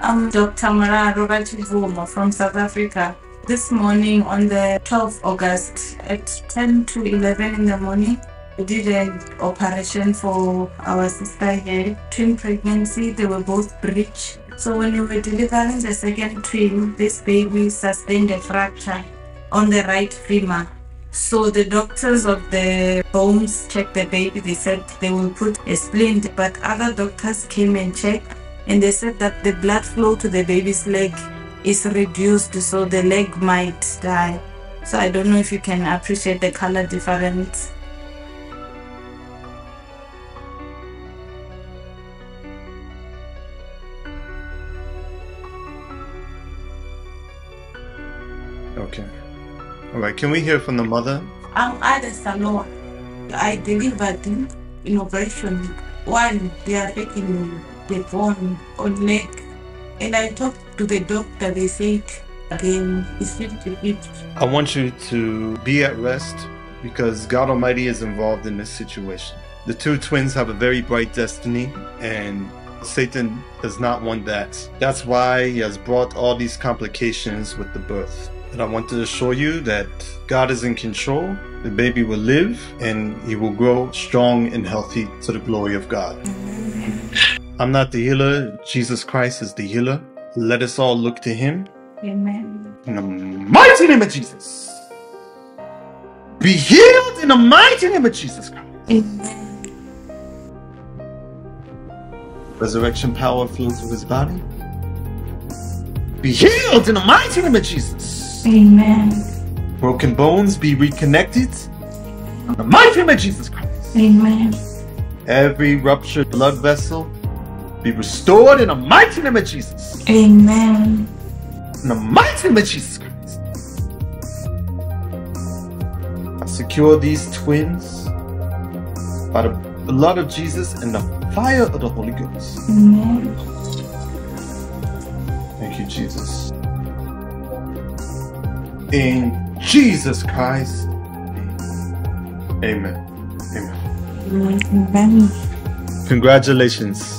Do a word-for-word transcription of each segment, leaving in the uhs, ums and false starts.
I'm Doctor Mara Robert Voma from South Africa. This morning on the twelfth of August at ten to eleven in the morning, we did an operation for our sister here, twin pregnancy. They were both breech. So when we were delivering the second twin, this baby sustained a fracture on the right femur. So the doctors of the bones checked the baby. They said they will put a splint, but other doctors came and checked, and they said that the blood flow to the baby's leg is reduced, so the leg might die. So I don't know if you can appreciate the color difference. Okay. All right, can we hear from the mother? I'm Adesanoa. I delivered in operation one. They are taking the bone on leg. And I talked to the doctor. They said again, it's fifty fifty. I want you to be at rest because God Almighty is involved in this situation. The two twins have a very bright destiny, and Satan does not want that. That's why he has brought all these complications with the birth. And I want to assure you that God is in control. The baby will live and he will grow strong and healthy to the glory of God. I'm not the healer. Jesus Christ is the healer. Let us all look to him. Amen. In the mighty name of Jesus. Be healed in the mighty name of Jesus Christ. Amen. Resurrection power flows through his body. Be healed in the mighty name of Jesus. Amen. Broken bones be reconnected in the mighty name of Jesus Christ. Amen. Every ruptured blood vessel be restored in the mighty name of Jesus. Amen. In the mighty name of Jesus Christ. I secure these twins by the blood of Jesus and the fire of the Holy Ghost. Amen. Thank you, Jesus. In Jesus Christ, amen. Amen. Amen. Congratulations.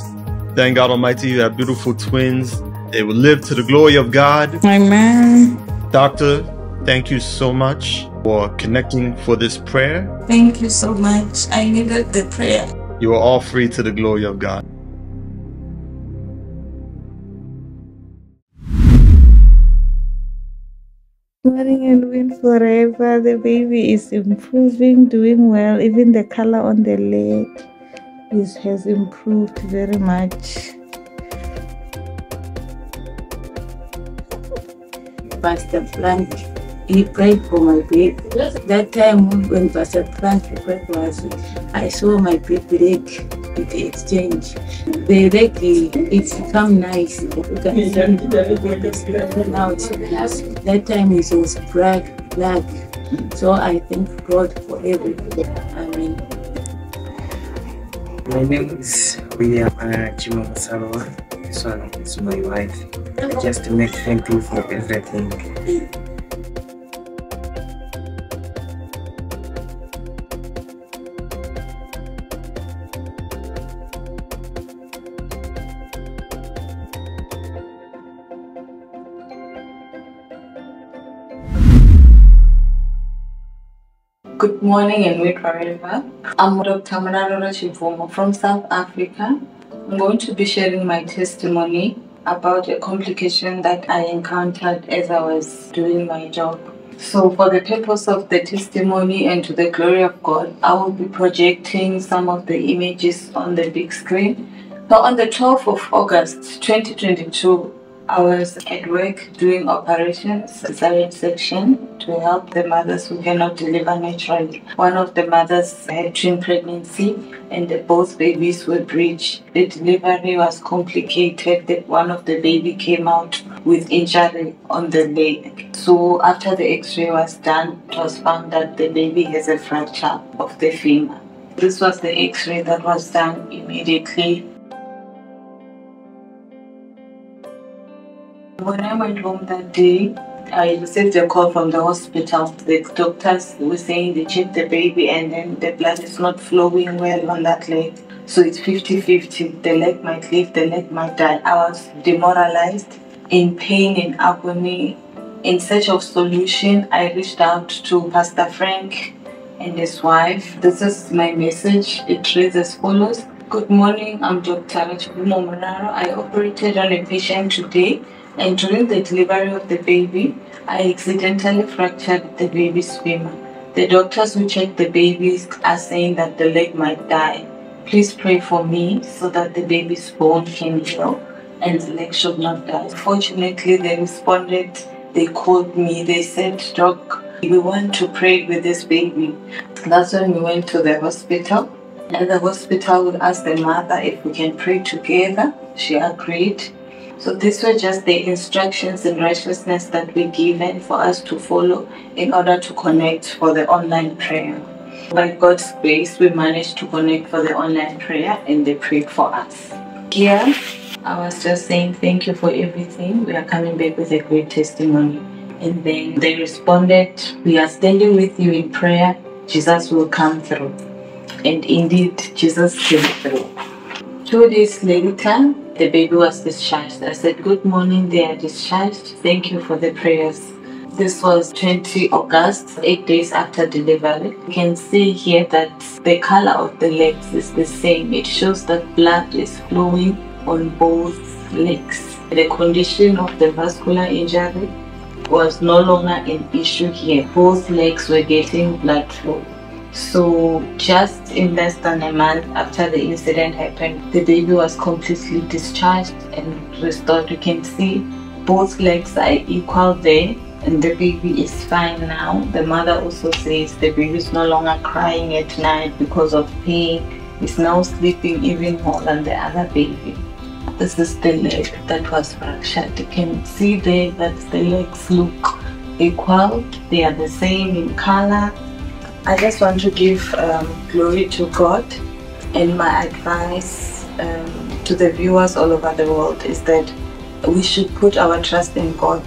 Thank God Almighty, you have beautiful twins. They will live to the glory of God. Amen. Doctor, thank you so much for connecting for this prayer. Thank you so much. I needed the prayer. You are all free to the glory of God. Morning and wind forever. The baby is improving, doing well. Even the color on the leg is, has improved very much. Pastor Frank, he prayed for my baby. That time when Pastor Frank prayed for us, I saw my baby leg with the exchange. The leg, it's become nice. You can see it out. That time it was black, black. So I thank God for everything. Amen. My name is William Chimamasalwa. This one is my wife. I just make thank you for everything. Good morning and welcome forever. I'm Doctor Manaroa Chivuma from South Africa. I'm going to be sharing my testimony about a complication that I encountered as I was doing my job. So for the purpose of the testimony and to the glory of God, I will be projecting some of the images on the big screen. So on the twelfth of August twenty twenty-two, I was at work doing operations, cesarean section, to help the mothers who cannot deliver naturally. One of the mothers had twin pregnancy and both babies were breech. The delivery was complicated, that one of the baby came out with injury on the leg. So after the x-ray was done, it was found that the baby has a fracture of the femur. This was the x-ray that was done immediately. When I went home that day, I received a call from the hospital. The doctors were saying they checked the baby and then the blood is not flowing well on that leg. So it's fifty fifty. The leg might live, the leg might die. I was demoralized, in pain, in agony. In search of solution, I reached out to Pastor Frank and his wife. This is my message. It reads as follows. Good morning, I'm Doctor Chivuma. I operated on a patient today, and during the delivery of the baby, I accidentally fractured the baby's femur. The doctors who checked the babies are saying that the leg might die. Please pray for me so that the baby's bone can heal and the leg should not die. Fortunately, they responded. They called me. They said, Doc, we want to pray with this baby. That's when we went to the hospital. And the hospital would ask the mother if we can pray together. She agreed. So these were just the instructions and righteousness that were given for us to follow in order to connect for the online prayer. By God's grace, we managed to connect for the online prayer, and they prayed for us. Here, I was just saying thank you for everything. We are coming back with a great testimony. And then they responded, we are standing with you in prayer. Jesus will come through. And indeed, Jesus came through. Two days later, the baby was discharged. I said, good morning, they are discharged. Thank you for the prayers. This was the twentieth of August, eight days after delivery. You can see here that the color of the legs is the same. It shows that blood is flowing on both legs. The condition of the vascular injury was no longer an issue here. Both legs were getting blood flow. So just in less than a month after the incident happened, the baby was completely discharged and restored. You can see both legs are equal there, and the baby is fine now. The mother also says the baby is no longer crying at night because of pain. It's now sleeping even more than the other baby. This is the leg that was fractured. You can see there that the legs look equal. They are the same in color. I just want to give um, glory to God, and my advice um, to the viewers all over the world is that we should put our trust in God.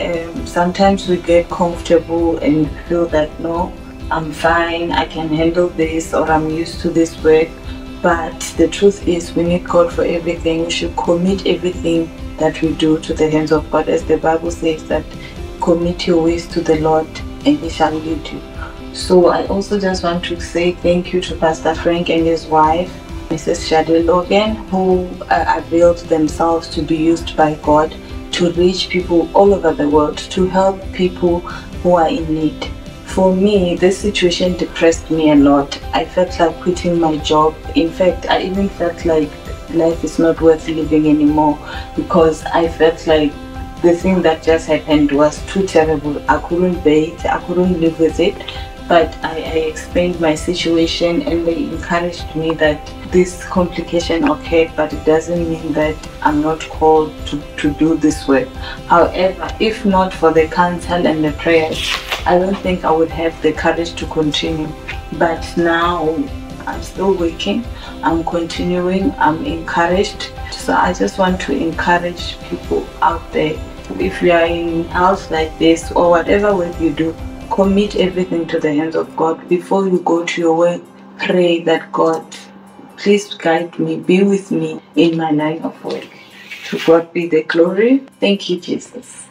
Um, sometimes we get comfortable and feel that, no, I'm fine, I can handle this, or I'm used to this work. But the truth is, we need God for everything. We should commit everything that we do to the hands of God. As the Bible says that, commit your ways to the Lord and He shall lead you. So I also just want to say thank you to Pastor Frank and his wife, Missus Shade Logan, who uh, availed themselves to be used by God to reach people all over the world, to help people who are in need. For me, this situation depressed me a lot. I felt like quitting my job. In fact, I even felt like life is not worth living anymore, because I felt like the thing that just happened was too terrible. I couldn't bear it. I couldn't live with it. But I, I explained my situation, and they encouraged me that this complication occurred, but it doesn't mean that I'm not called to, to do this work. However, if not for the counsel and the prayers, I don't think I would have the courage to continue. But now I'm still working, I'm continuing, I'm encouraged. So I just want to encourage people out there, if you are in health like this or whatever work you do, commit everything to the hands of God. Before you go to your work, pray that God, please guide me, be with me in my line of work. To God be the glory. Thank you, Jesus.